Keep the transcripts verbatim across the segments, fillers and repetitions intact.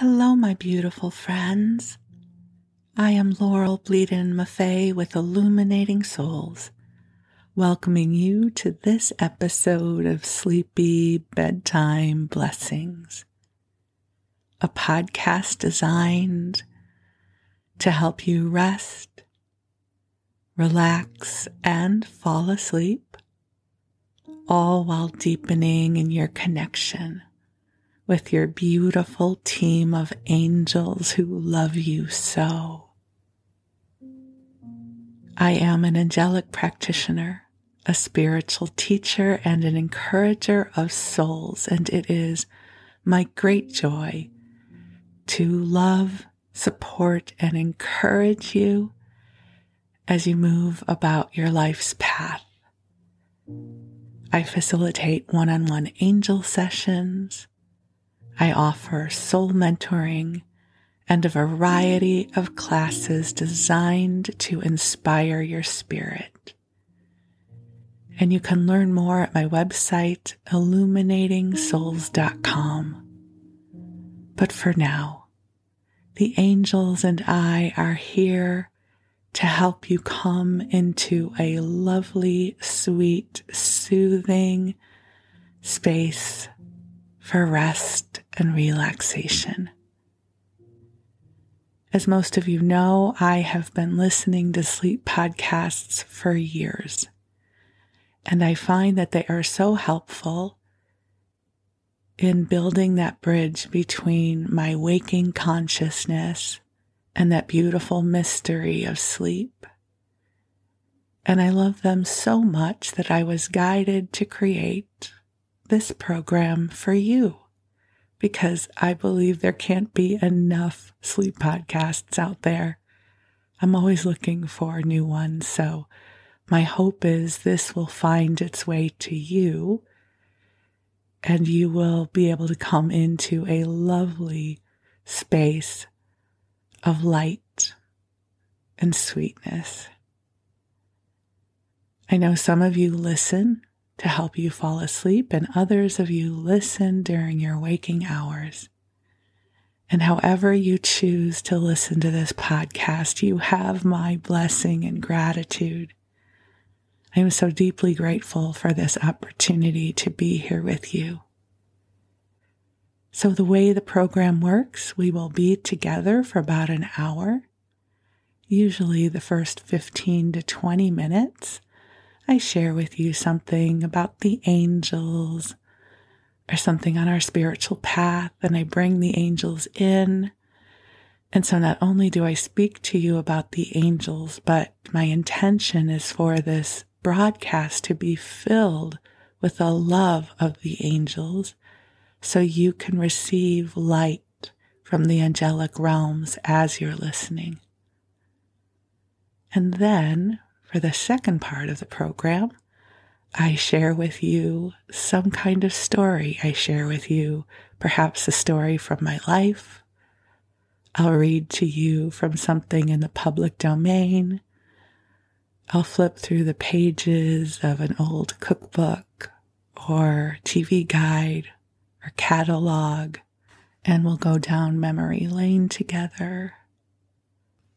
Hello, my beautiful friends. I am Laurel Bleadon-Maffei with Illuminating Souls, welcoming you to this episode of Sleepy Bedtime Blessings, a podcast designed to help you rest, relax, and fall asleep, all while deepening in your connection with your beautiful team of angels who love you so. I am an angelic practitioner, a spiritual teacher, and an encourager of souls, and it is my great joy to love, support, and encourage you as you move about your life's path. I facilitate one-on-one angel sessions, I offer soul mentoring and a variety of classes designed to inspire your spirit. And you can learn more at my website, illuminating souls dot com. But for now, the angels and I are here to help you come into a lovely, sweet, soothing space for rest and relaxation. As most of you know, I have been listening to sleep podcasts for years, and I find that they are so helpful in building that bridge between my waking consciousness and that beautiful mystery of sleep. And I love them so much that I was guided to create this program for you, because I believe there can't be enough sleep podcasts out there. I'm always looking for new ones, so my hope is this will find its way to you, and you will be able to come into a lovely space of light and sweetness. I know some of you listen to help you fall asleep, and others of you listen during your waking hours. And however you choose to listen to this podcast, you have my blessing and gratitude. I am so deeply grateful for this opportunity to be here with you. So the way the program works, we will be together for about an hour, usually the first fifteen to twenty minutes. I share with you something about the angels or something on our spiritual path, and I bring the angels in. And so not only do I speak to you about the angels, but my intention is for this broadcast to be filled with the love of the angels, so you can receive light from the angelic realms as you're listening. And then, for the second part of the program, I share with you some kind of story. I share with you perhaps a story from my life. I'll read to you from something in the public domain. I'll flip through the pages of an old cookbook or T V guide or catalog, and we'll go down memory lane together.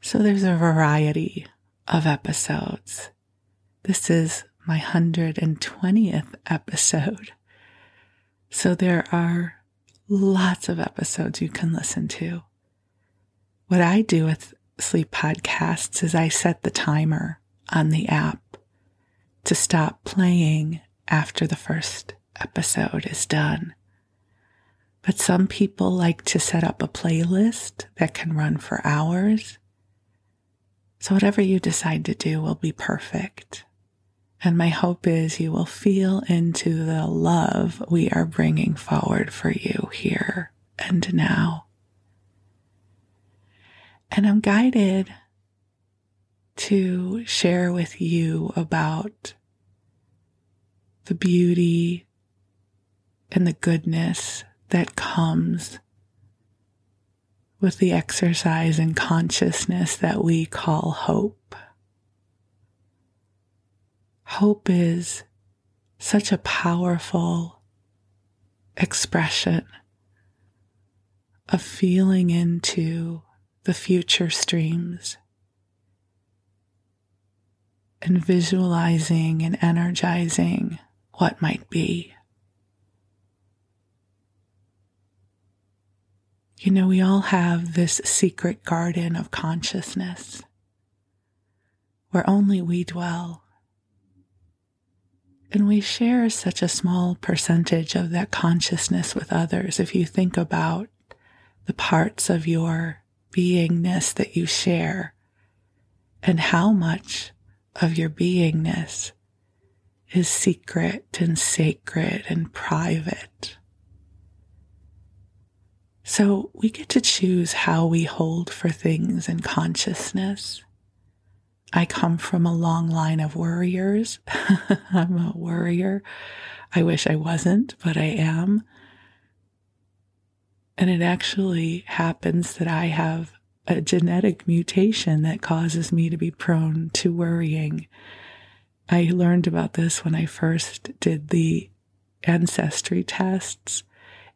So there's a variety of episodes. This is my one hundred twentieth episode, so there are lots of episodes you can listen to. What I do with sleep podcasts is I set the timer on the app to stop playing after the first episode is done. But some people like to set up a playlist that can run for hours. So whatever you decide to do will be perfect. And my hope is you will feel into the love we are bringing forward for you here and now. And I'm guided to share with you about the beauty and the goodness that comes with the exercise in consciousness that we call hope. Hope is such a powerful expression of feeling into the future streams and visualizing and energizing what might be. You know, we all have this secret garden of consciousness where only we dwell. And we share such a small percentage of that consciousness with others. If you think about the parts of your beingness that you share and how much of your beingness is secret and sacred and private. So we get to choose how we hold for things in consciousness. I come from a long line of worriers. I'm a worrier. I wish I wasn't, but I am. And it actually happens that I have a genetic mutation that causes me to be prone to worrying. I learned about this when I first did the ancestry tests.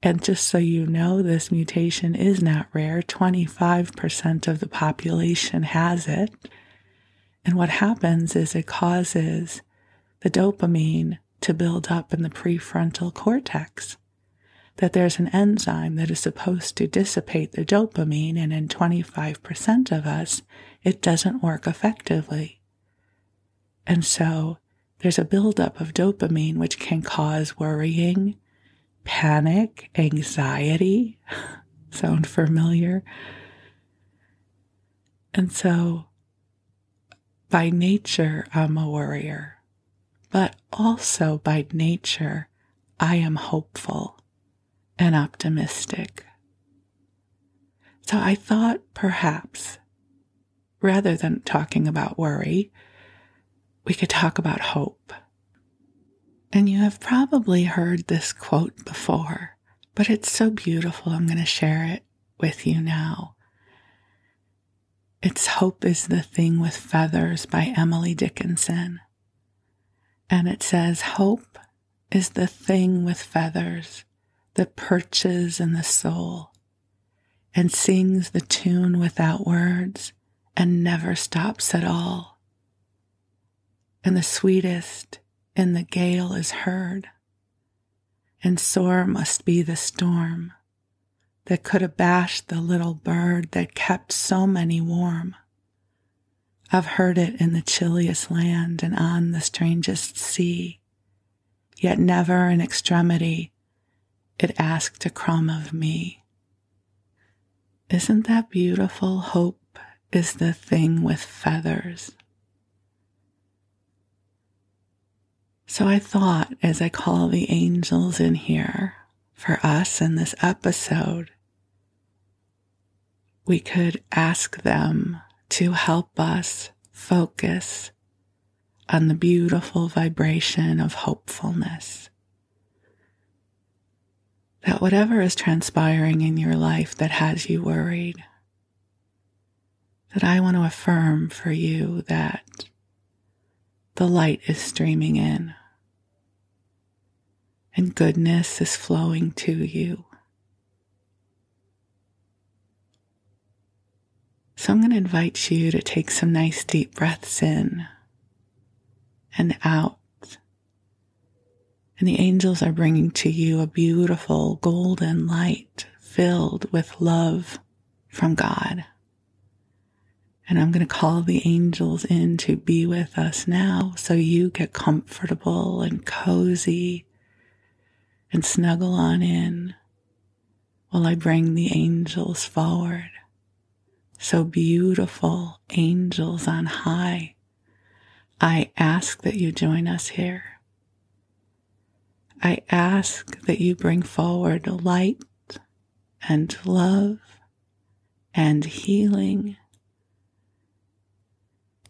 And just so you know, this mutation is not rare. twenty-five percent of the population has it. And what happens is it causes the dopamine to build up in the prefrontal cortex, that there's an enzyme that is supposed to dissipate the dopamine, and in twenty-five percent of us, it doesn't work effectively. And so there's a buildup of dopamine which can cause worrying, panic, anxiety. Sound familiar? And so, by nature, I'm a worrier, but also by nature, I am hopeful and optimistic. So I thought perhaps, rather than talking about worry, we could talk about hope. And you have probably heard this quote before, but it's so beautiful, I'm going to share it with you now. It's Hope is the Thing with Feathers by Emily Dickinson. And it says, hope is the thing with feathers that perches in the soul and sings the tune without words and never stops at all. And the sweetest in the gale is heard, and sore must be the storm that could abash the little bird that kept so many warm. I've heard it in the chilliest land and on the strangest sea, yet never in extremity it asked a crumb of me. Isn't that beautiful? Hope is the thing with feathers. So I thought, as I call the angels in here for us in this episode, we could ask them to help us focus on the beautiful vibration of hopefulness. That whatever is transpiring in your life that has you worried, that I want to affirm for you that the light is streaming in, and goodness is flowing to you. So I'm going to invite you to take some nice deep breaths in and out. And the angels are bringing to you a beautiful golden light filled with love from God. And I'm going to call the angels in to be with us now, so you get comfortable and cozy and snuggle on in while I bring the angels forward. So beautiful, angels on high, I ask that you join us here. I ask that you bring forward light and love and healing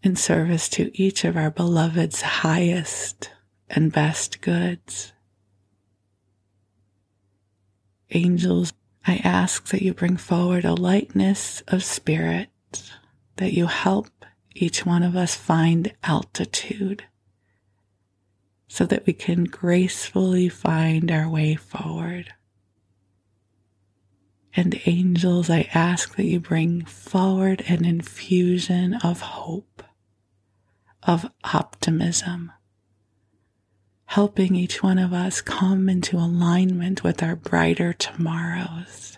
in service to each of our beloved's highest and best goods. Angels, I ask that you bring forward a lightness of spirit, that you help each one of us find altitude so that we can gracefully find our way forward. and angels, I ask that you bring forward an infusion of hope, of optimism, helping each one of us come into alignment with our brighter tomorrows.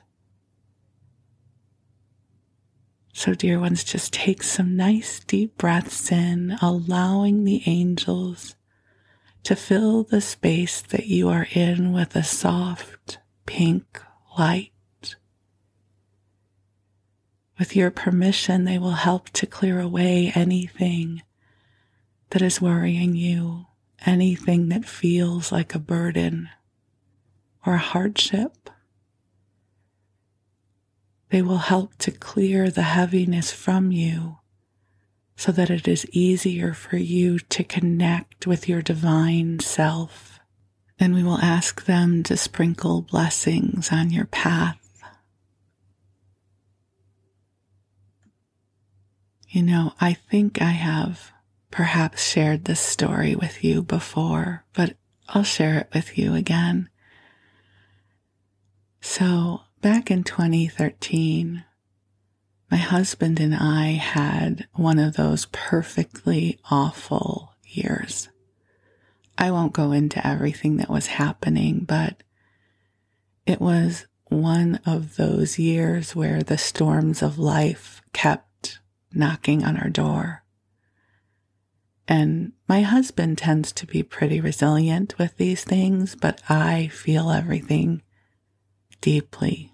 So, dear ones, just take some nice deep breaths in, allowing the angels to fill the space that you are in with a soft pink light. With your permission, they will help to clear away anything that is worrying you, anything that feels like a burden or a hardship. They will help to clear the heaviness from you so that it is easier for you to connect with your divine self. Then we will ask them to sprinkle blessings on your path. You know, I think I have perhaps shared this story with you before, but I'll share it with you again. So, back in twenty thirteen, my husband and I had one of those perfectly awful years. I won't go into everything that was happening, but it was one of those years where the storms of life kept knocking on our door. And my husband tends to be pretty resilient with these things, but I feel everything deeply,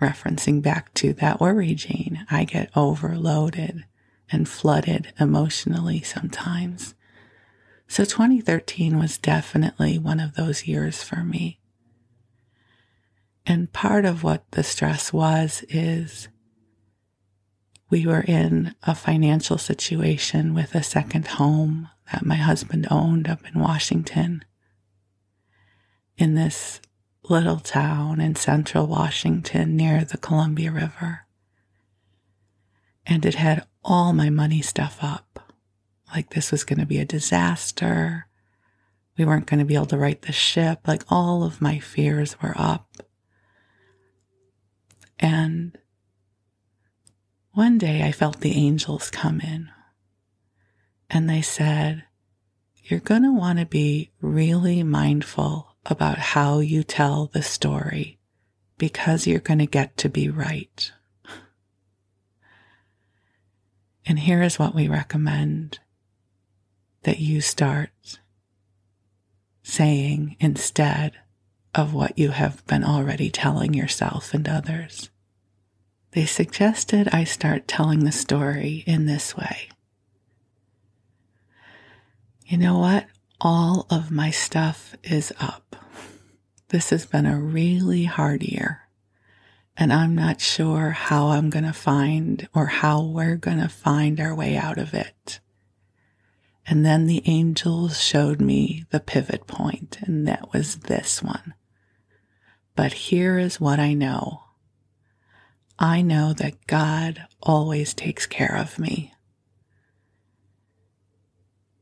referencing back to that worry gene. I get overloaded and flooded emotionally sometimes. So twenty thirteen was definitely one of those years for me. And part of what the stress was is we were in a financial situation with a second home that my husband owned up in Washington, in this little town in central Washington near the Columbia River. And it had all my money stuff up. Like, this was going to be a disaster. We weren't going to be able to right the ship. Like, all of my fears were up. And one day I felt the angels come in. And they said, "You're going to want to be really mindful about how you tell the story, because you're going to get to be right. And here is what we recommend that you start saying instead of what you have been already telling yourself and others." They suggested I start telling the story in this way. You know what? All of my stuff is up. This has been a really hard year, and I'm not sure how I'm going to find or how we're going to find our way out of it. And then the angels showed me the pivot point, and that was this one. But here is what I know. I know that God always takes care of me.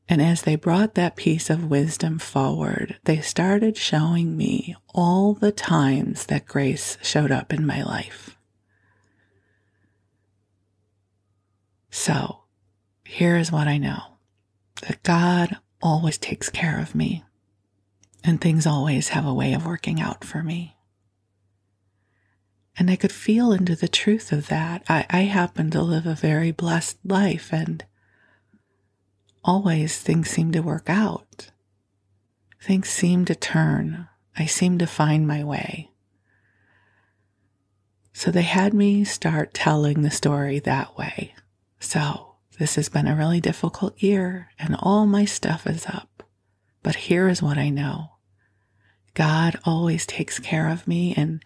And as they brought that piece of wisdom forward, they started showing me all the times that grace showed up in my life. So, here is what I know, that God always takes care of me, and things always have a way of working out for me. And I could feel into the truth of that. I, I happen to live a very blessed life, and always things seem to work out. Things seem to turn. I seem to find my way. So they had me start telling the story that way. So this has been a really difficult year, and all my stuff is up. But here is what I know. God always takes care of me, and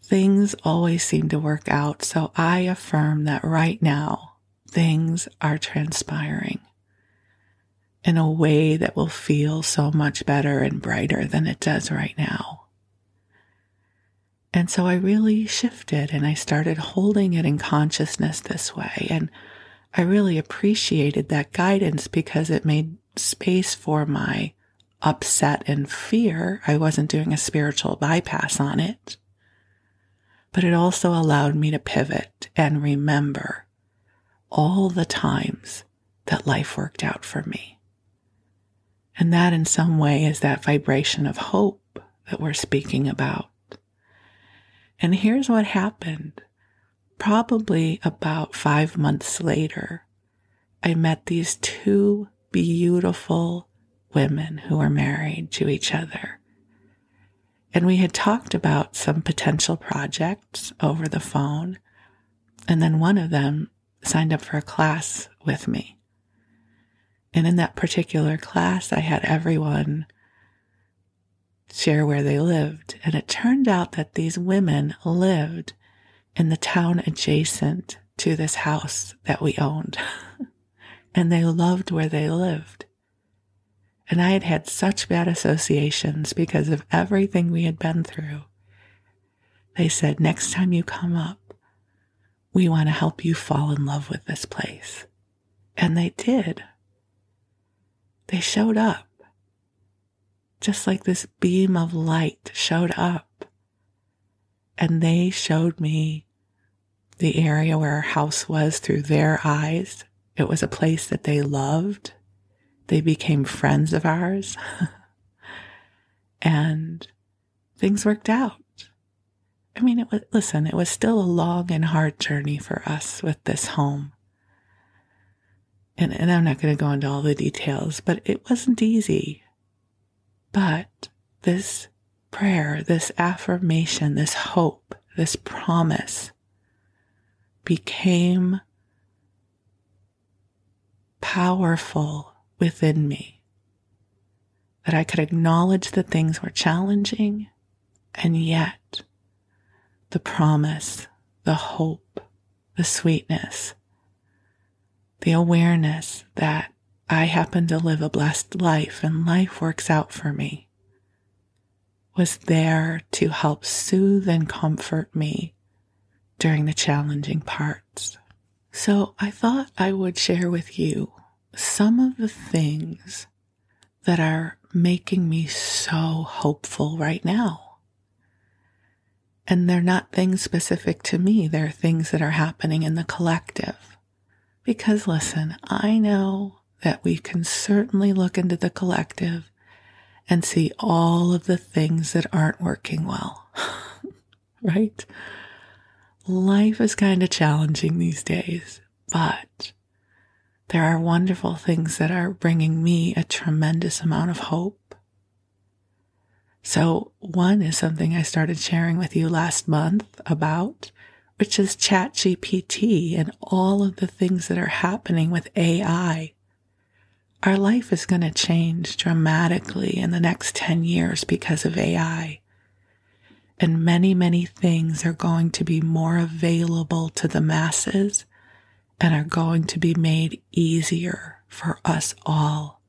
things always seem to work out. So I affirm that right now, things are transpiring in a way that will feel so much better and brighter than it does right now. And so I really shifted, and I started holding it in consciousness this way. And I really appreciated that guidance, because it made space for my upset and fear. I wasn't doing a spiritual bypass on it, but it also allowed me to pivot and remember all the times that life worked out for me. And that in some way is that vibration of hope that we're speaking about. And here's what happened. Probably about five months later, I met these two beautiful women who were married to each other. And we had talked about some potential projects over the phone. And then one of them signed up for a class with me. And in that particular class, I had everyone share where they lived. And it turned out that these women lived in the town adjacent to this house that we owned. And they loved where they lived. And I had had such bad associations because of everything we had been through. They said, next time you come up, we want to help you fall in love with this place. And they did. They showed up. Just like this beam of light showed up. And they showed me the area where our house was through their eyes. It was a place that they loved. They became friends of ours. And things worked out. I mean, it was, listen, it was still a long and hard journey for us with this home. And, and I'm not going to go into all the details, but it wasn't easy. But this prayer, this affirmation, this hope, this promise became powerful within me, that I could acknowledge that things were challenging, and yet the promise, the hope, the sweetness, the awareness that I happen to live a blessed life and life works out for me was there to help soothe and comfort me during the challenging parts. So I thought I would share with you some of the things that are making me so hopeful right now. And they're not things specific to me. They're things that are happening in the collective. Because listen, I know that we can certainly look into the collective and see all of the things that aren't working well, right? Life is kind of challenging these days, but there are wonderful things that are bringing me a tremendous amount of hope. So one is something I started sharing with you last month about, which is ChatGPT and all of the things that are happening with A I. Our life is going to change dramatically in the next ten years because of A I. And many, many things are going to be more available to the masses and are going to be made easier for us all.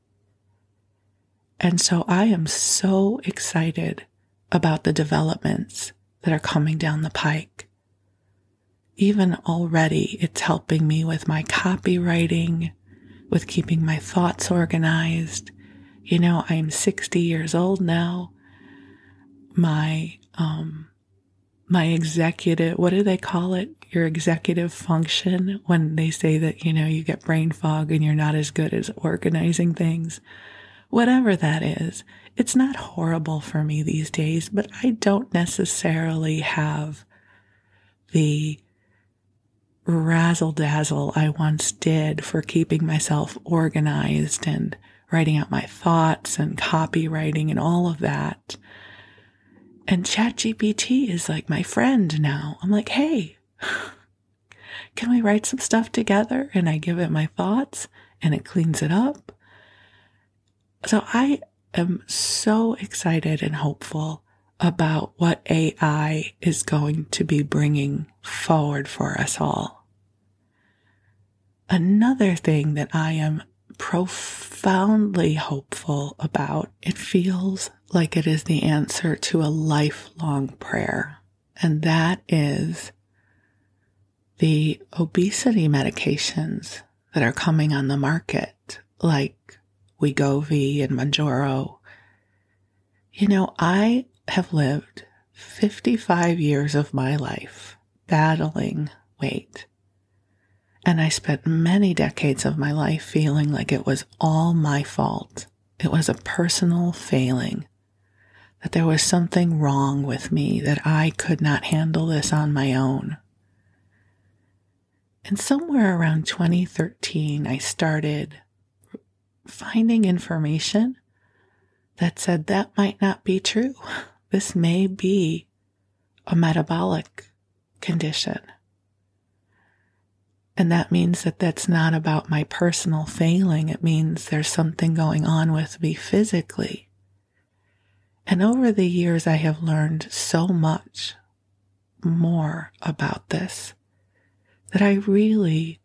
And so I am so excited about the developments that are coming down the pike. Even already, it's helping me with my copywriting, with keeping my thoughts organized. You know, I'm sixty years old now. My, um, my executive, what do they call it? Your executive function, when they say that, you know, you get brain fog and you're not as good as organizing things, whatever that is. It's not horrible for me these days, but I don't necessarily have the razzle-dazzle I once did for keeping myself organized and writing out my thoughts and copywriting and all of that. And ChatGPT is like my friend now. I'm like, hey, can we write some stuff together? And I give it my thoughts and it cleans it up. So I am so excited and hopeful about what A I is going to be bringing forward for us all. Another thing that I am profoundly hopeful about, it feels like it is the answer to a lifelong prayer, and that is the obesity medications that are coming on the market, like Wegovy and Mounjaro. You know, I have lived fifty-five years of my life battling weight. And I spent many decades of my life feeling like it was all my fault. It was a personal failing, that there was something wrong with me, that I could not handle this on my own. And somewhere around twenty thirteen, I started finding information that said that might not be true. This may be a metabolic condition. And that means that that's not about my personal failing. It means there's something going on with me physically. And over the years, I have learned so much more about this that I really,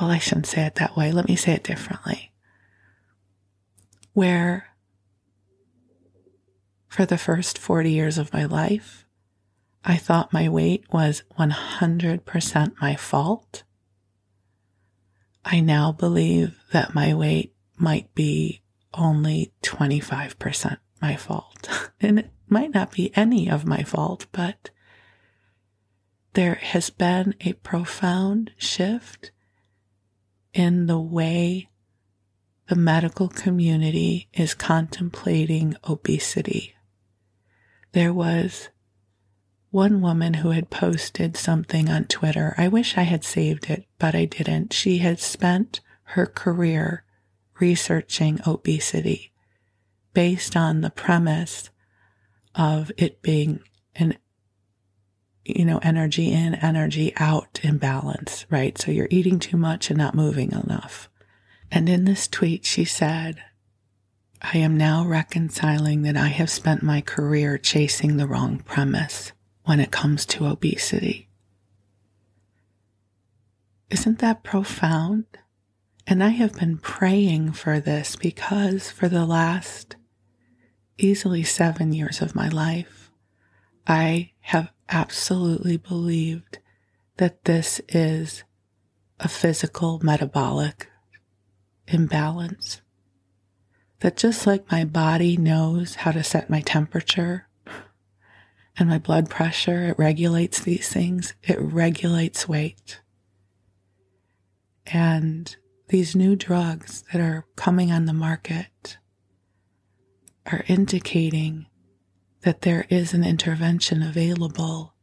well, I shouldn't say it that way. Let me say it differently. Where for the first forty years of my life, I thought my weight was one hundred percent my fault. I now believe that my weight might be only twenty-five percent my fault. And it might not be any of my fault, but there has been a profound shift in the way the medical community is contemplating obesity. There was one woman who had posted something on Twitter. I wish I had saved it, but I didn't. She had spent her career researching obesity based on the premise of it being an, you know, energy in, energy out imbalance, right? So you're eating too much and not moving enough. And in this tweet, she said, "I am now reconciling that I have spent my career chasing the wrong premise when it comes to obesity." Isn't that profound? And I have been praying for this because for the last easily seven years of my life, I have absolutely believed that this is a physical metabolic imbalance. That just like my body knows how to set my temperature and my blood pressure, it regulates these things. It regulates weight. And these new drugs that are coming on the market are indicating that there is an intervention available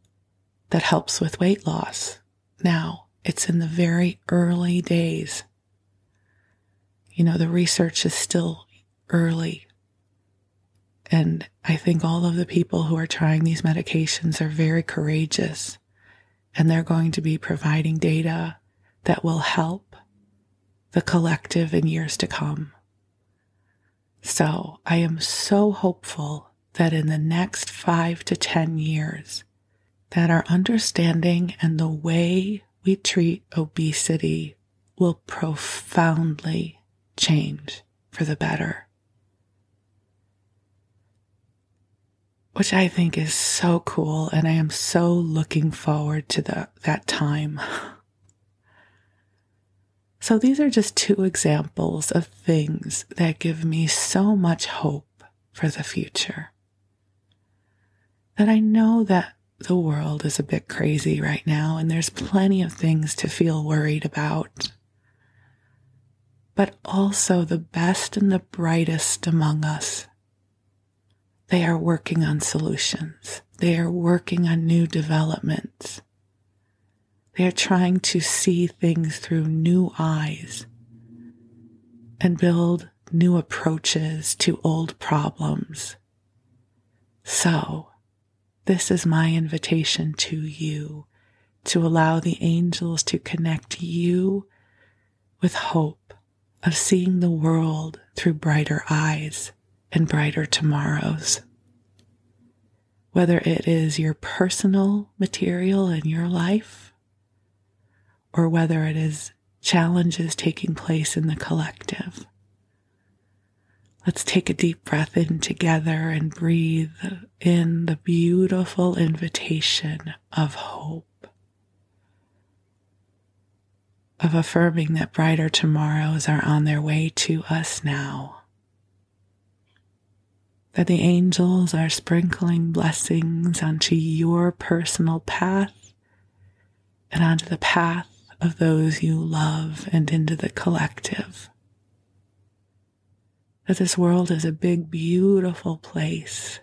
that helps with weight loss. Now, it's in the very early days. You know, the research is still early. And I think all of the people who are trying these medications are very courageous, and they're going to be providing data that will help the collective in years to come. So I am so hopeful that in the next five to ten years, that our understanding and the way we treat obesity will profoundly change for the better. Which I think is so cool, and I am so looking forward to the, that time. So these are just two examples of things that give me so much hope for the future. That I know that the world is a bit crazy right now, and there's plenty of things to feel worried about. But also the best and the brightest among us, they are working on solutions. They are working on new developments. They are trying to see things through new eyes and build new approaches to old problems. So, this is my invitation to you, to allow the angels to connect you with hope of seeing the world through brighter eyes and brighter tomorrows. Whether it is your personal material in your life, or whether it is challenges taking place in the collective. Let's take a deep breath in together and breathe in the beautiful invitation of hope, of affirming that brighter tomorrows are on their way to us now. that the angels are sprinkling blessings onto your personal path and onto the path of those you love and into the collective. That this world is a big, beautiful place,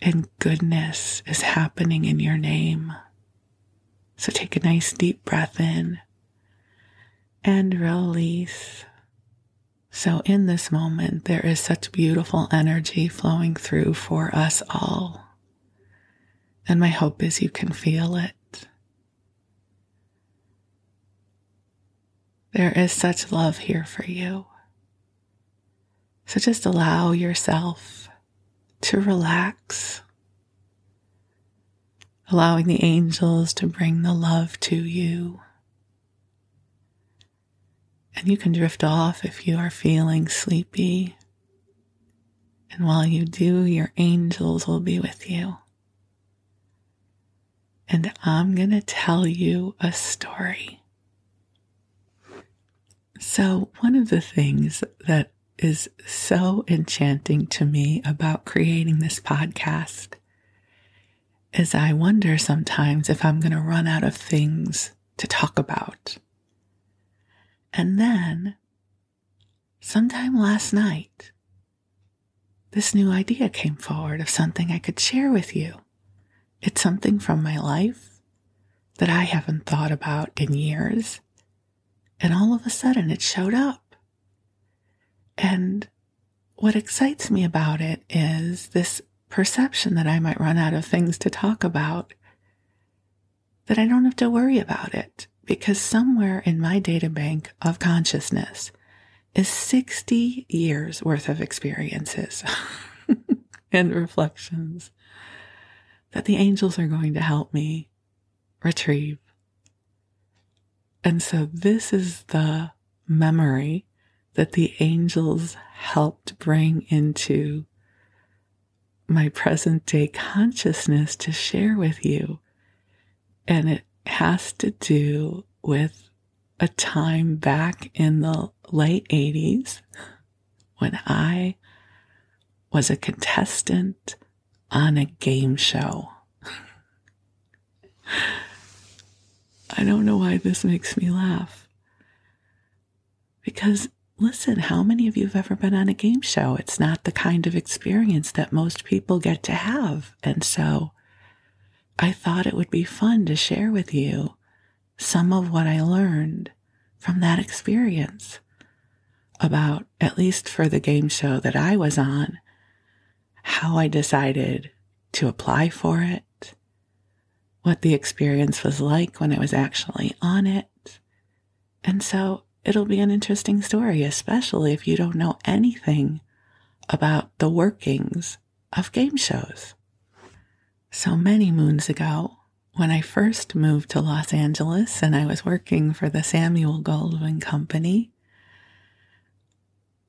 and goodness is happening in your name. So take a nice deep breath in and release. So in this moment, there is such beautiful energy flowing through for us all. And my hope is you can feel it. There is such love here for you. So just allow yourself to relax, allowing the angels to bring the love to you. And you can drift off if you are feeling sleepy. And while you do, your angels will be with you. And I'm going to tell you a story. So one of the things that is so enchanting to me about creating this podcast is I wonder sometimes if I'm going to run out of things to talk about. And then, sometime last night, this new idea came forward of something I could share with you. It's something from my life that I haven't thought about in years, and all of a sudden it showed up. And what excites me about it is this perception that I might run out of things to talk about, that I don't have to worry about it, because somewhere in my data bank of consciousness is sixty years worth of experiences and reflections that the angels are going to help me retrieve. And so this is the memory that the angels helped bring into my present day consciousness to share with you. And it has to do with a time back in the late eighties when I was a contestant on a game show. I don't know why this makes me laugh. Because listen, how many of you have ever been on a game show? It's not the kind of experience that most people get to have. And so I thought it would be fun to share with you some of what I learned from that experience about, at least for the game show that I was on, how I decided to apply for it, what the experience was like when I was actually on it. And so it'll be an interesting story, especially if you don't know anything about the workings of game shows. So many moons ago, when I first moved to Los Angeles and I was working for the Samuel Goldwyn Company,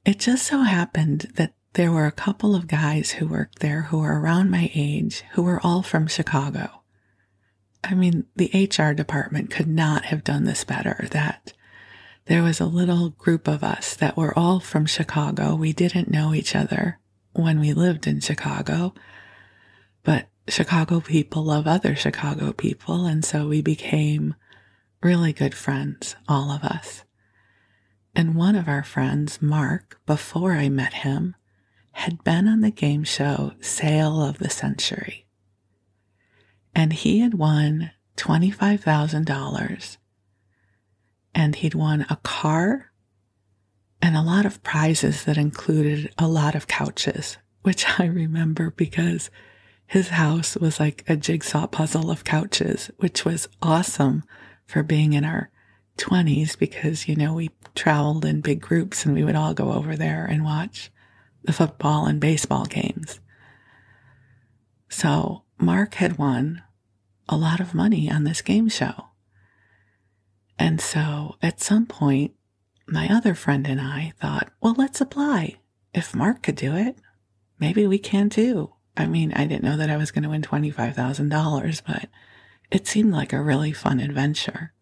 it just so happened that there were a couple of guys who worked there who were around my age, who were all from Chicago. I mean, the H R department could not have done this better, that there was a little group of us that were all from Chicago. We didn't know each other when we lived in Chicago, but Chicago people love other Chicago people, and so we became really good friends, all of us. And one of our friends, Mark, before I met him, had been on the game show Sale of the Century, and he had won twenty-five thousand dollars. And he'd won a car and a lot of prizes that included a lot of couches, which I remember because his house was like a jigsaw puzzle of couches, which was awesome for being in our twenties because, you know, we traveled in big groups and we would all go over there and watch the football and baseball games. So Mark had won a lot of money on this game show. And so at some point, my other friend and I thought, well, let's apply. If Mark could do it, maybe we can too. I mean, I didn't know that I was going to win twenty-five thousand dollars, but it seemed like a really fun adventure.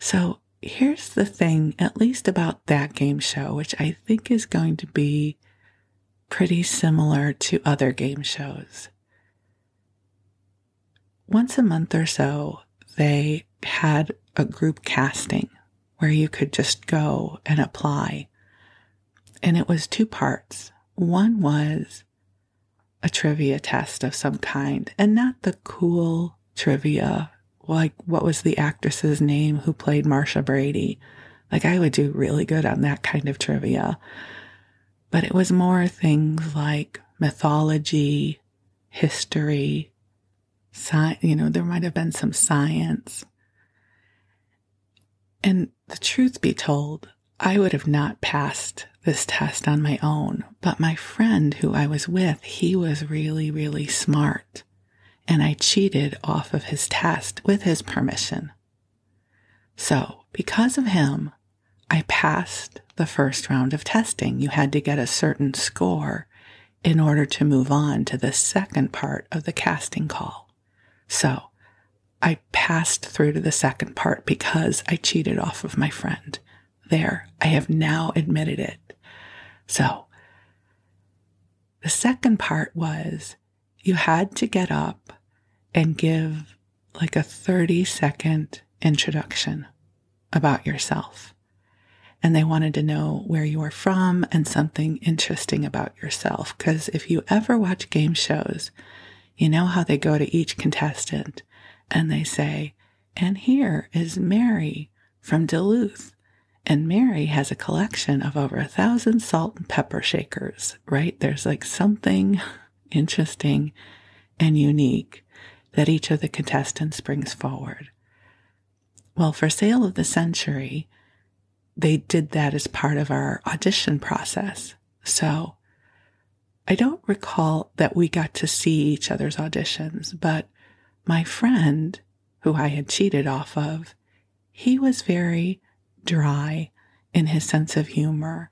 So here's the thing, at least about that game show, which I think is going to be pretty similar to other game shows. Once a month or so, they had a group casting where you could just go and apply. And it was two parts. One was a trivia test of some kind, and not the cool trivia, like what was the actress's name who played Marsha Brady? Like, I would do really good on that kind of trivia. But it was more things like mythology, history, sci- you know, there might have been some science. And the truth be told, I would have not passed this test on my own, but my friend who I was with, he was really, really smart. And I cheated off of his test with his permission. So because of him, I passed the first round of testing. You had to get a certain score in order to move on to the second part of the casting call. So I passed through to the second part because I cheated off of my friend. There, I have now admitted it. So the second part was you had to get up and give like a thirty-second introduction about yourself. And they wanted to know where you were from and something interesting about yourself. Because if you ever watch game shows, you know how they go to each contestant and they say, and here is Mary from Duluth. And Mary has a collection of over a thousand salt and pepper shakers, right? There's like something interesting and unique that each of the contestants brings forward. Well, for Sale of the Century, they did that as part of our audition process. So I don't recall that we got to see each other's auditions, but my friend, who I had cheated off of, he was very dry in his sense of humor.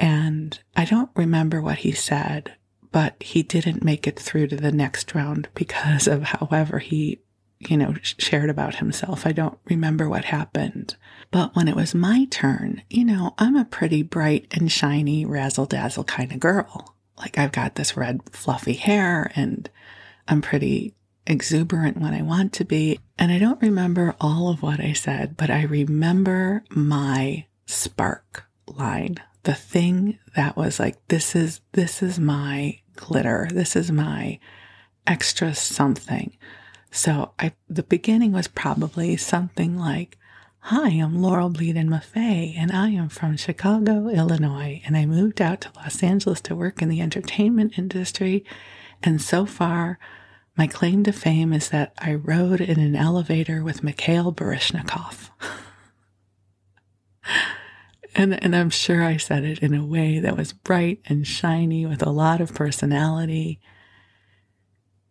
And I don't remember what he said, but he didn't make it through to the next round because of however he, you know, shared about himself. I don't remember what happened. But when it was my turn, you know, I'm a pretty bright and shiny, razzle-dazzle kind of girl. Like, I've got this red fluffy hair and I'm pretty exuberant when I want to be. And I don't remember all of what I said, but I remember my spark line, the thing that was like, this is, this is my glitter. This is my extra something. So I, the beginning was probably something like, hi, I'm Laurel Bleadon-Maffei, and I am from Chicago, Illinois, and I moved out to Los Angeles to work in the entertainment industry. And so far, my claim to fame is that I rode in an elevator with Mikhail Baryshnikov. and and I'm sure I said it in a way that was bright and shiny with a lot of personality.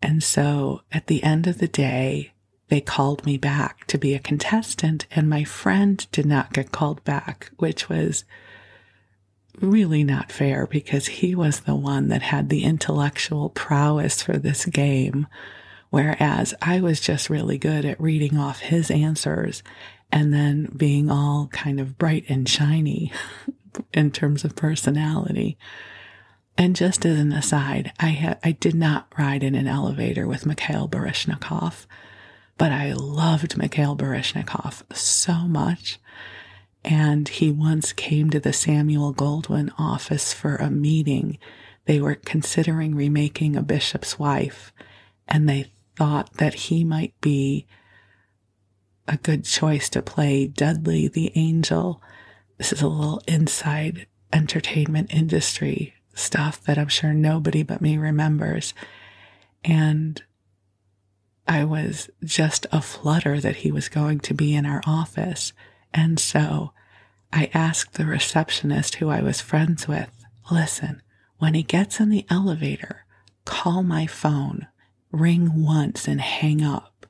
And so at the end of the day, they called me back to be a contestant, and my friend did not get called back, which was really not fair because he was the one that had the intellectual prowess for this game, whereas I was just really good at reading off his answers and then being all kind of bright and shiny in terms of personality. And just as an aside, I ha- I did not ride in an elevator with Mikhail Baryshnikov, but I loved Mikhail Baryshnikov so much. And he once came to the Samuel Goldwyn office for a meeting. They were considering remaking A Bishop's Wife, and they thought that he might be a good choice to play Dudley the Angel. This is a little inside entertainment industry stuff that I'm sure nobody but me remembers. And I was just aflutter that he was going to be in our office. And so I asked the receptionist who I was friends with, listen, when he gets in the elevator, call my phone, ring once and hang up,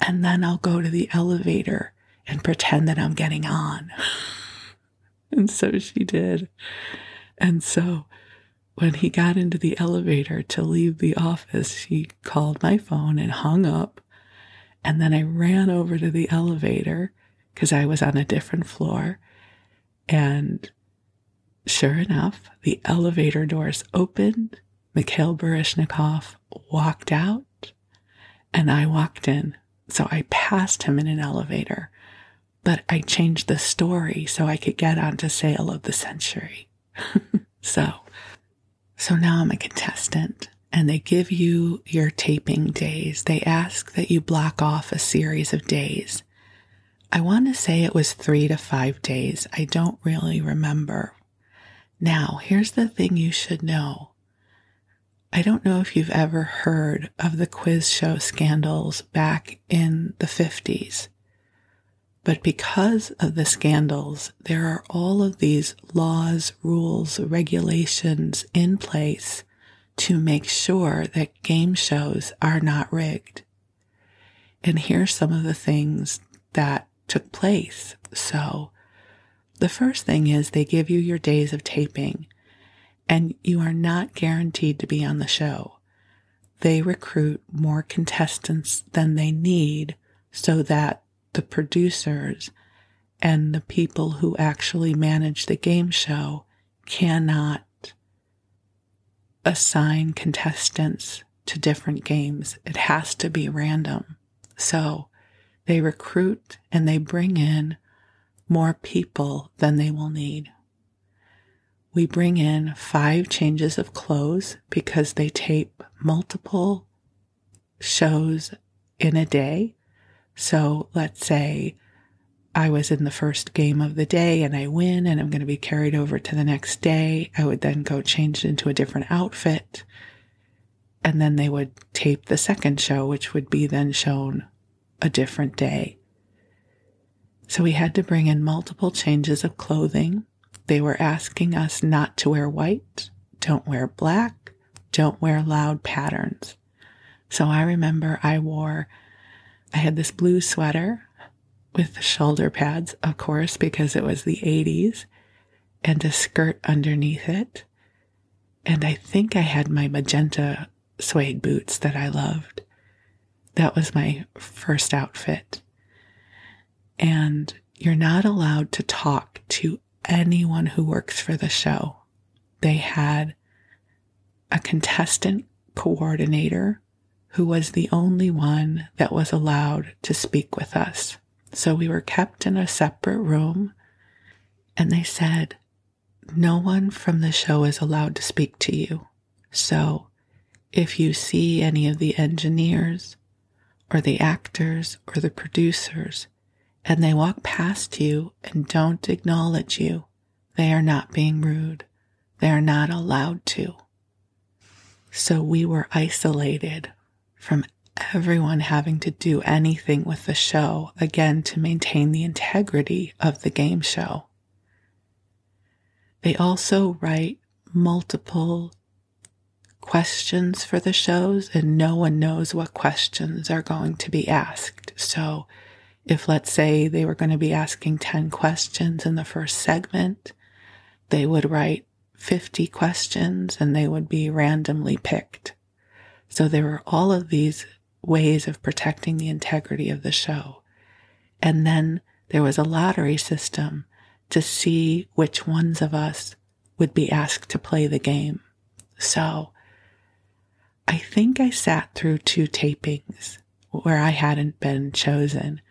and then I'll go to the elevator and pretend that I'm getting on. And so she did. And so when he got into the elevator to leave the office, she called my phone and hung up. And then I ran over to the elevator because I was on a different floor, and Sure enough, the elevator doors opened, Mikhail Baryshnikov walked out, and I walked in. So I passed him in an elevator, but I changed the story so I could get onto Sale of the Century. so, so now I'm a contestant, and they give you your taping days. They ask that you block off a series of days. I want to say it was three to five days. I don't really remember. Now, here's the thing you should know. I don't know if you've ever heard of the quiz show scandals back in the fifties, but because of the scandals, there are all of these laws, rules, regulations in place to make sure that game shows are not rigged. And here's some of the things that took place. So the first thing is they give you your days of taping, and you are not guaranteed to be on the show. They recruit more contestants than they need so that the producers and the people who actually manage the game show cannot assign contestants to different games. It has to be random. So they recruit and they bring in more people than they will need. We bring in five changes of clothes because they tape multiple shows in a day. So let's say I was in the first game of the day and I win and I'm going to be carried over to the next day. I would then go change into a different outfit. And then they would tape the second show, which would be then shown a different day. So we had to bring in multiple changes of clothing. They were asking us not to wear white, don't wear black, don't wear loud patterns. So I remember I wore, I had this blue sweater with shoulder pads, of course, because it was the eighties, and a skirt underneath it. And I think I had my magenta suede boots that I loved. That was my first outfit. And you're not allowed to talk to anyone who works for the show. They had a contestant coordinator who was the only one that was allowed to speak with us. So we were kept in a separate room, and they said, no one from the show is allowed to speak to you. So if you see any of the engineers or the actors or the producers, and they walk past you and don't acknowledge you, they are not being rude. They are not allowed to. So we were isolated from everyone having to do anything with the show, again, to maintain the integrity of the game show. They also write multiple questions for the shows, and no one knows what questions are going to be asked. So if, let's say, they were going to be asking ten questions in the first segment, they would write fifty questions and they would be randomly picked. So there were all of these ways of protecting the integrity of the show. And then there was a lottery system to see which ones of us would be asked to play the game. So I think I sat through two tapings where I hadn't been chosen.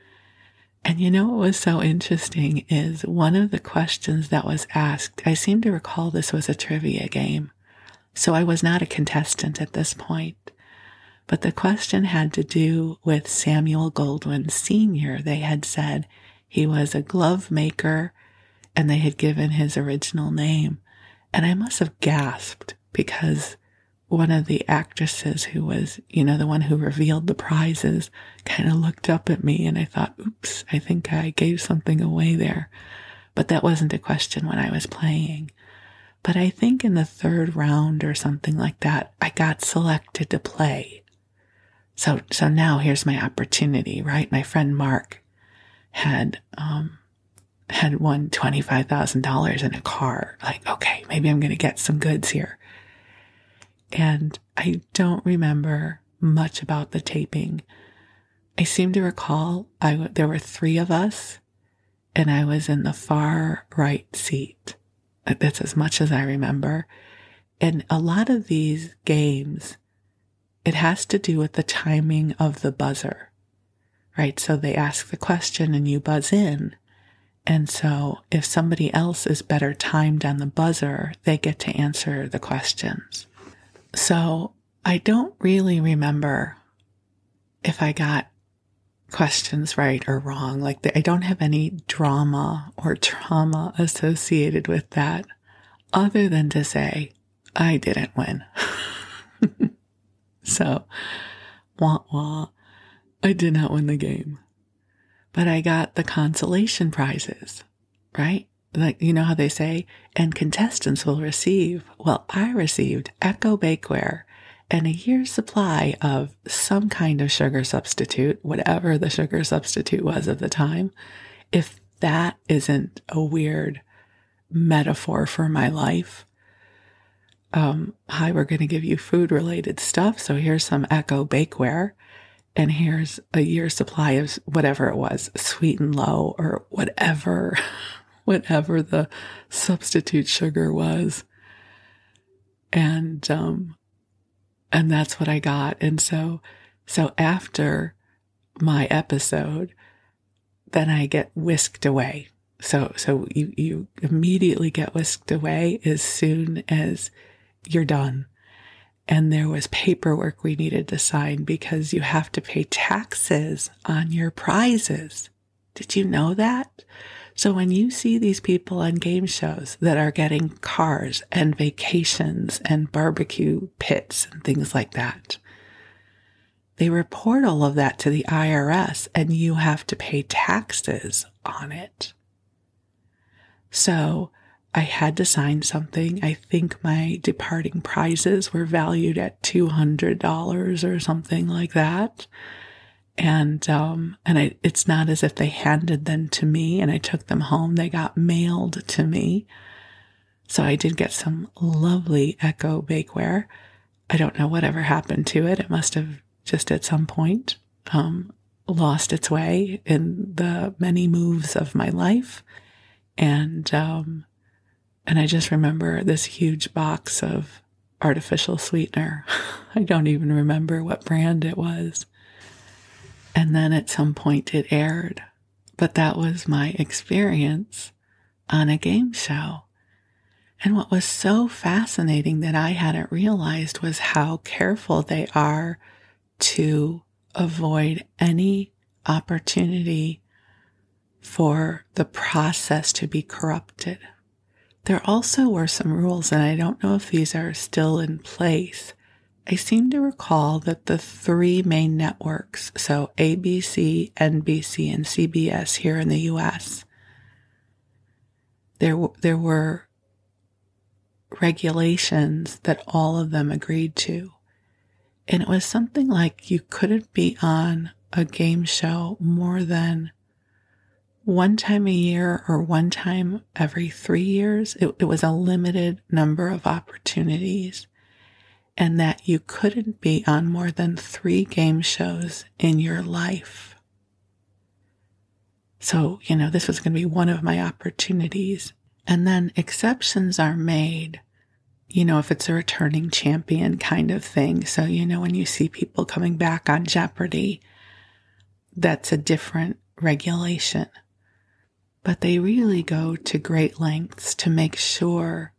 And you know what was so interesting is one of the questions that was asked, I seem to recall this was a trivia game, so I was not a contestant at this point, but the question had to do with Samuel Goldwyn Senior They had said he was a glove maker, and they had given his original name. And I must have gasped because one of the actresses who was, you know, the one who revealed the prizes kind of looked up at me, and I thought, oops, I think I gave something away there. But that wasn't a question when I was playing. But I think in the third round or something like that, I got selected to play. So, so now here's my opportunity, right? My friend Mark had, um, had won twenty-five thousand dollars in a car. Like, okay, maybe I'm going to get some goods here. And I don't remember much about the taping. I seem to recall I, there were three of us, and I was in the far right seat. That's as much as I remember. And a lot of these games, it has to do with the timing of the buzzer, right? So they ask the question and you buzz in. And so if somebody else is better timed on the buzzer, they get to answer the questions. So I don't really remember if I got questions right or wrong. Like the, I don't have any drama or trauma associated with that, other than to say I didn't win. So, wah wah, I did not win the game. But I got the consolation prizes, right? Like, you know how they say, and contestants will receive. Well, I received Echo Bakeware and a year's supply of some kind of sugar substitute, whatever the sugar substitute was at the time. If that isn't a weird metaphor for my life, um, hi, we're going to give you food-related stuff, so here's some Echo Bakeware, and here's a year's supply of whatever it was, Sweet and Low, or whatever, whatever the substitute sugar was. And, um, And that's what I got. And so, so after my episode, then I get whisked away. So, so you, you immediately get whisked away as soon as you're done. And there was paperwork we needed to sign because you have to pay taxes on your prizes. Did you know that? So when you see these people on game shows that are getting cars and vacations and barbecue pits and things like that, they report all of that to the I R S and you have to pay taxes on it. So I had to sign something. I think my departing prizes were valued at two hundred dollars or something like that. And, um, and I, it's not as if they handed them to me and I took them home. They got mailed to me. So I did get some lovely Echo Bakeware. I don't know whatever happened to it. It must have just at some point, um, lost its way in the many moves of my life. And, um, and I just remember this huge box of artificial sweetener. I don't even remember what brand it was. And then at some point it aired. But that was my experience on a game show. And what was so fascinating that I hadn't realized was how careful they are to avoid any opportunity for the process to be corrupted. There also were some rules, and I don't know if these are still in place. I seem to recall that the three main networks, so A B C, N B C, and C B S here in the U S, there, there were regulations that all of them agreed to. And it was something like you couldn't be on a game show more than one time a year or one time every three years. It, it was a limited number of opportunities. And that you couldn't be on more than three game shows in your life. So, you know, this was going to be one of my opportunities. And then exceptions are made, you know, if it's a returning champion kind of thing. So, you know, when you see people coming back on Jeopardy, that's a different regulation. But they really go to great lengths to make sure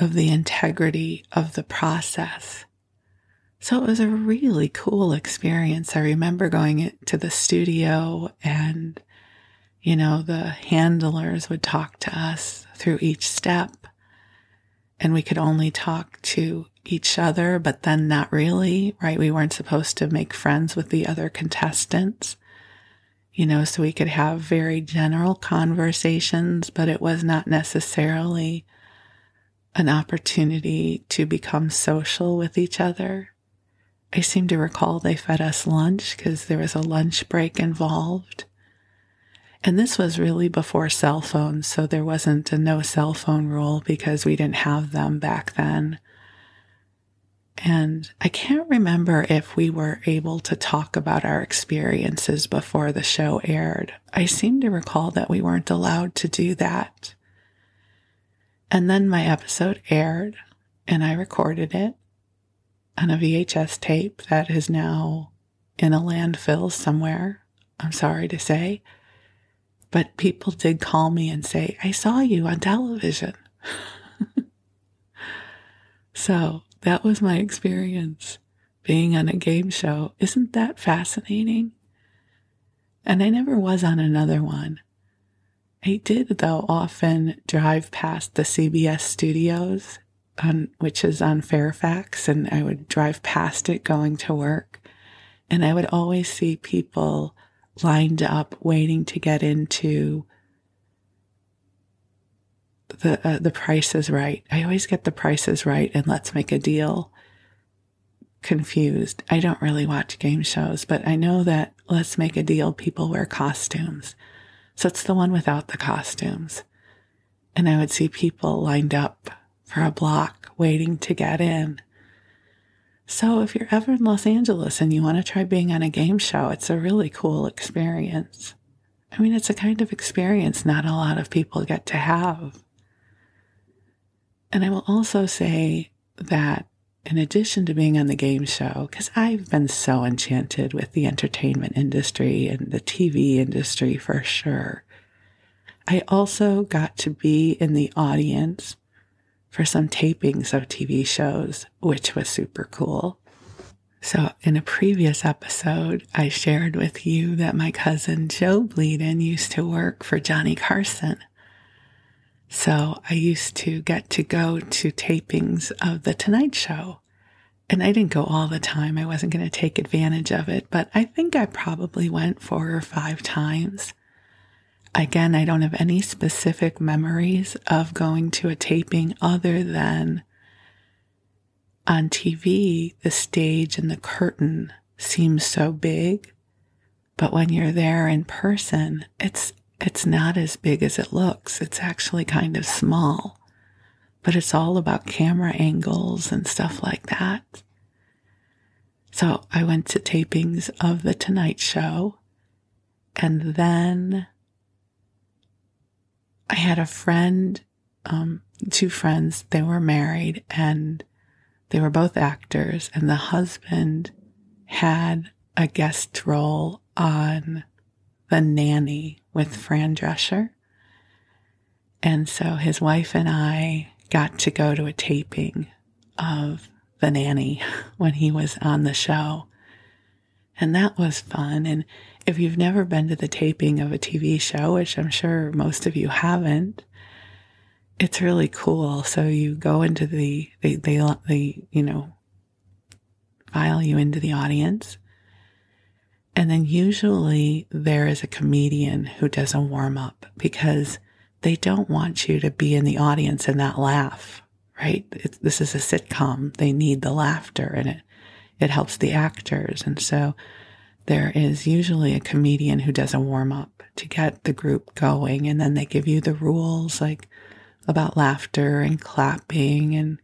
of the integrity of the process. So it was a really cool experience. I remember going to the studio and, you know, the handlers would talk to us through each step and we could only talk to each other, but then not really, right? We weren't supposed to make friends with the other contestants, you know, so we could have very general conversations, but it was not necessarily an opportunity to become social with each other. I seem to recall they fed us lunch because there was a lunch break involved. And this was really before cell phones, so there wasn't a no cell phone rule because we didn't have them back then. And I can't remember if we were able to talk about our experiences before the show aired. I seem to recall that we weren't allowed to do that. And then my episode aired, and I recorded it on a V H S tape that is now in a landfill somewhere, I'm sorry to say. But people did call me and say, I saw you on television. So that was my experience being on a game show. Isn't that fascinating? And I never was on another one. I did, though, often drive past the C B S studios, on, which is on Fairfax, and I would drive past it going to work. And I would always see people lined up waiting to get into the uh, the Price is Right. I always get the Price is Right and Let's Make a Deal confused. I don't really watch game shows, but I know that Let's Make a Deal people wear costumes. So it's the one without the costumes. And I would see people lined up for a block waiting to get in. So if you're ever in Los Angeles and you want to try being on a game show, it's a really cool experience. I mean, it's a kind of experience not a lot of people get to have. And I will also say that in addition to being on the game show, because I've been so enchanted with the entertainment industry and the T V industry for sure, I also got to be in the audience for some tapings of T V shows, which was super cool. So in a previous episode, I shared with you that my cousin Joe Bleedon used to work for Johnny Carson. So I used to get to go to tapings of The Tonight Show. And I didn't go all the time. I wasn't going to take advantage of it, but I think I probably went four or five times. Again, I don't have any specific memories of going to a taping other than on T V, the stage and the curtain seems so big. But when you're there in person, it's It's not as big as it looks. It's actually kind of small, but it's all about camera angles and stuff like that. So I went to tapings of The Tonight Show, and then I had a friend, um, two friends, they were married, and they were both actors, and the husband had a guest role on The Nanny with Fran Drescher. And so his wife and I got to go to a taping of The Nanny when he was on the show. And that was fun. And if you've never been to the taping of a T V show, which I'm sure most of you haven't, it's really cool. So you go into the, they, they, they you know, file you into the audience. And then usually there is a comedian who does a warm-up because they don't want you to be in the audience and not laugh, right? It's, this is a sitcom. They need the laughter, and it, it helps the actors. And so there is usually a comedian who does a warm-up to get the group going, and then they give you the rules like about laughter and clapping. And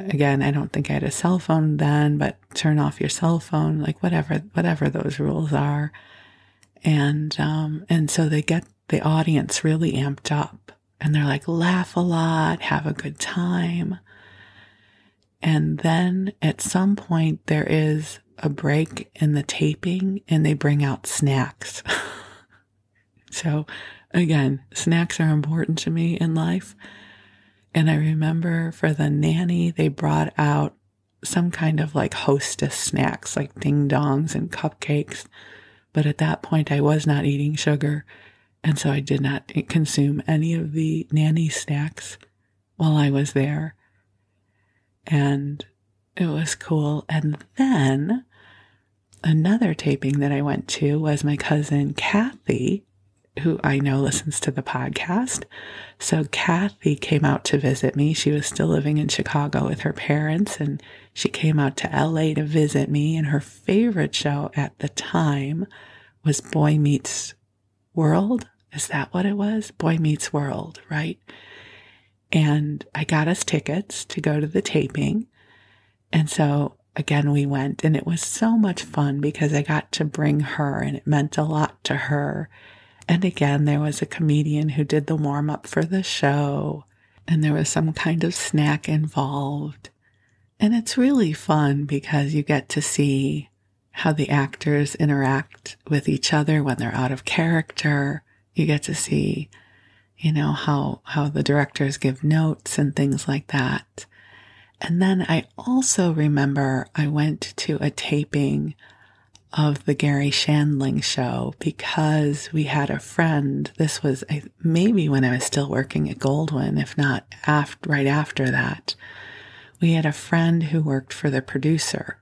again, I don't think I had a cell phone then, but turn off your cell phone, like whatever, whatever those rules are. And, um, and so they get the audience really amped up, and they're like, laugh a lot, have a good time. And then at some point there is a break in the taping, and they bring out snacks. So again, snacks are important to me in life. And I remember for The Nanny, they brought out some kind of like hostess snacks, like ding-dongs and cupcakes. But at that point, I was not eating sugar, and so I did not consume any of the Nanny snacks while I was there. And it was cool. And then another taping that I went to was my cousin Kathy, who I know listens to the podcast. So Kathy came out to visit me. She was still living in Chicago with her parents, and she came out to L A to visit me. And her favorite show at the time was Boy Meets World. Is that what it was? Boy Meets World, right? And I got us tickets to go to the taping. And so again, we went, and it was so much fun because I got to bring her, and it meant a lot to her. And again, there was a comedian who did the warm-up for the show. and there was some kind of snack involved. And it's really fun because you get to see how the actors interact with each other when they're out of character. You get to see, you know, how, how the directors give notes and things like that. And then I also remember I went to a taping of The Gary Shandling Show because we had a friend. This was I, maybe when I was still working at Goldwyn, if not after, right after that. We had a friend who worked for the producer.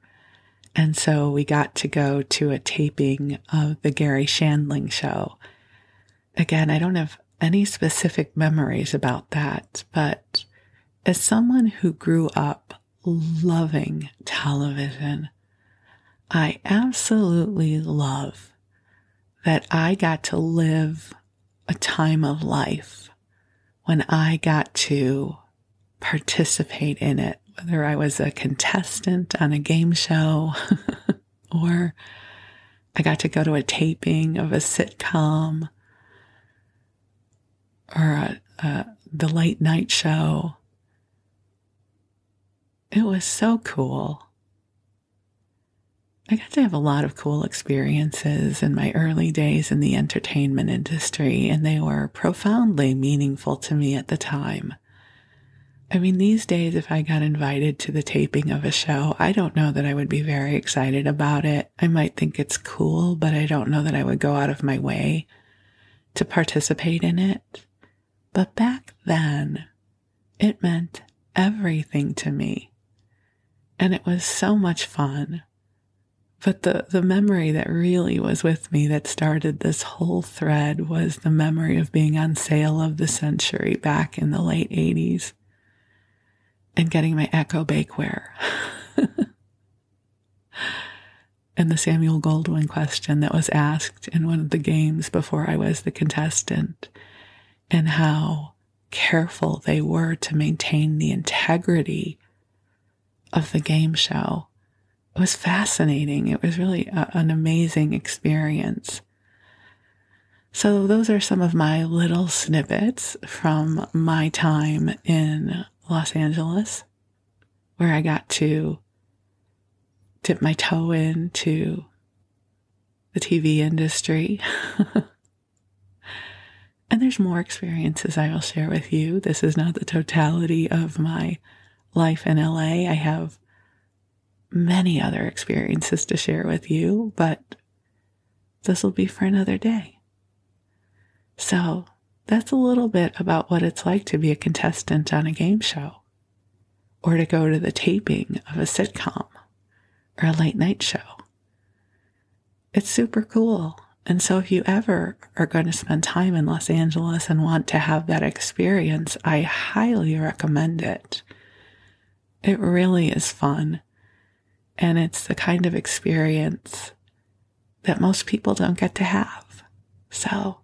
And so we got to go to a taping of The Gary Shandling Show. Again, I don't have any specific memories about that, but as someone who grew up loving television, I absolutely love that I got to live a time of life when I got to participate in it, whether I was a contestant on a game show or I got to go to a taping of a sitcom or a, a, the late night show. It was so cool. I got to have a lot of cool experiences in my early days in the entertainment industry, and they were profoundly meaningful to me at the time. I mean, these days, if I got invited to the taping of a show, I don't know that I would be very excited about it. I might think it's cool, but I don't know that I would go out of my way to participate in it. But back then, it meant everything to me, and it was so much fun. But the, the memory that really was with me that started this whole thread was the memory of being on Sale of the Century back in the late eighties and getting my Echo Bakeware and the Samuel Goldwyn question that was asked in one of the games before I was the contestant, and how careful they were to maintain the integrity of the game show. It was fascinating. It was really a, an amazing experience. So those are some of my little snippets from my time in Los Angeles, where I got to dip my toe into the T V industry. And there's more experiences I will share with you. This is not the totality of my life in L A. I have many other experiences to share with you, but this will be for another day. So that's a little bit about what it's like to be a contestant on a game show, or to go to the taping of a sitcom or a late night show. It's super cool. And so if you ever are going to spend time in Los Angeles and want to have that experience, I highly recommend it. It really is fun. And it's the kind of experience that most people don't get to have. So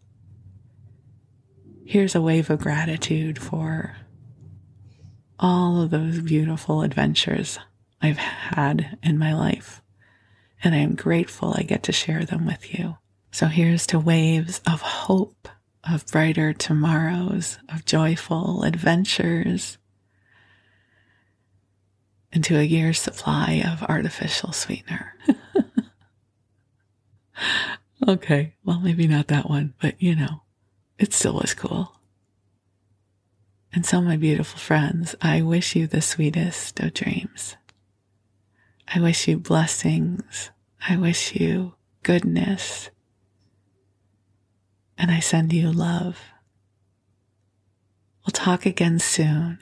here's a wave of gratitude for all of those beautiful adventures I've had in my life. And I am grateful I get to share them with you. So here's to waves of hope, of brighter tomorrows, of joyful adventures, into a year's supply of artificial sweetener. Okay, well, maybe not that one, but you know, it still was cool. And so, my beautiful friends, I wish you the sweetest of dreams. I wish you blessings. I wish you goodness. And I send you love. We'll talk again soon.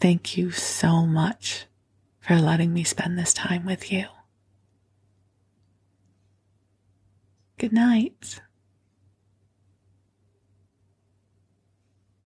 Thank you so much for letting me spend this time with you. Good night.